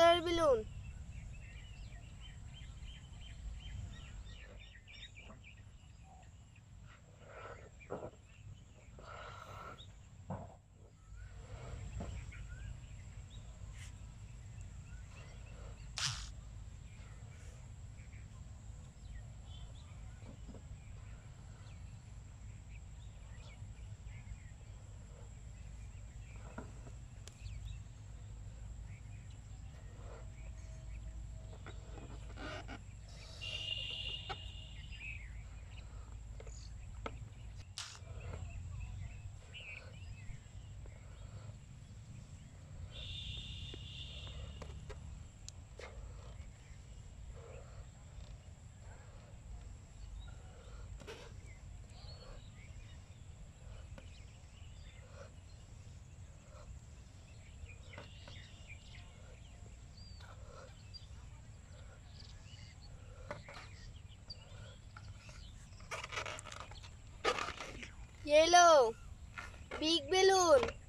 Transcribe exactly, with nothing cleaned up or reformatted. colored balloon. Yellow, big balloon.